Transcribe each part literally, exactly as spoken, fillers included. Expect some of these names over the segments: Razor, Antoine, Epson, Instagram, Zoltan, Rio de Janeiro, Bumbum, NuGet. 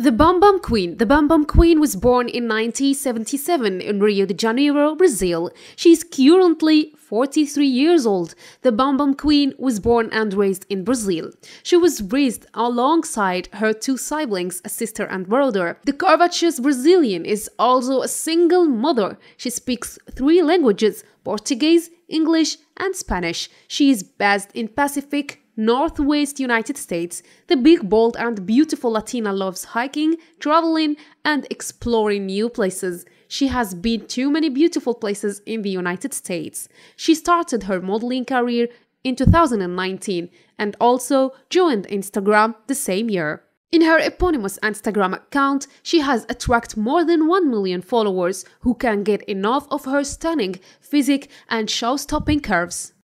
The Bumbum Queen. The Bumbum Queen was born in nineteen seventy-seven in Rio de Janeiro, Brazil. She is currently forty-three years old. The Bumbum Queen was born and raised in Brazil. She was raised alongside her two siblings, a sister and brother. The curvaceous Brazilian is also a single mother. She speaks three languages: Portuguese, English, and Spanish. She is based in Pacific, Northwest United States. The big, bold, and beautiful Latina loves hiking, traveling, and exploring new places. She has been to many beautiful places in the United States. She started her modeling career in two thousand nineteen and also joined Instagram the same year. In her eponymous Instagram account, she has attracted more than one million followers who can't get enough of her stunning physique and show-stopping curves.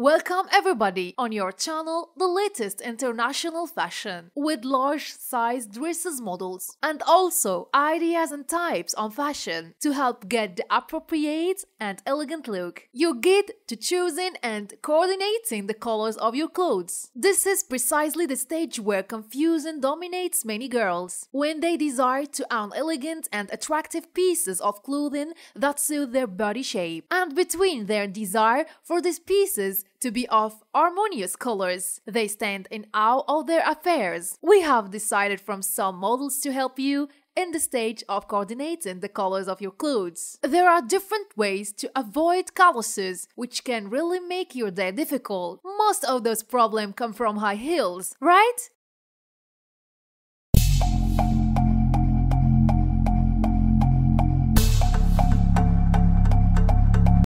Welcome everybody on your channel, the latest international fashion with large size dresses, models, and also ideas and types on fashion to help get the appropriate and elegant look. Your guide to choosing and coordinating the colors of your clothes. This is precisely the stage where confusion dominates many girls when they desire to own elegant and attractive pieces of clothing that suit their body shape, and between their desire for these pieces to be of harmonious colors, they stand in awe of their affairs. We have decided from some models to help you in the stage of coordinating the colors of your clothes. There are different ways to avoid calluses, which can really make your day difficult. Most of those problems come from high heels, right?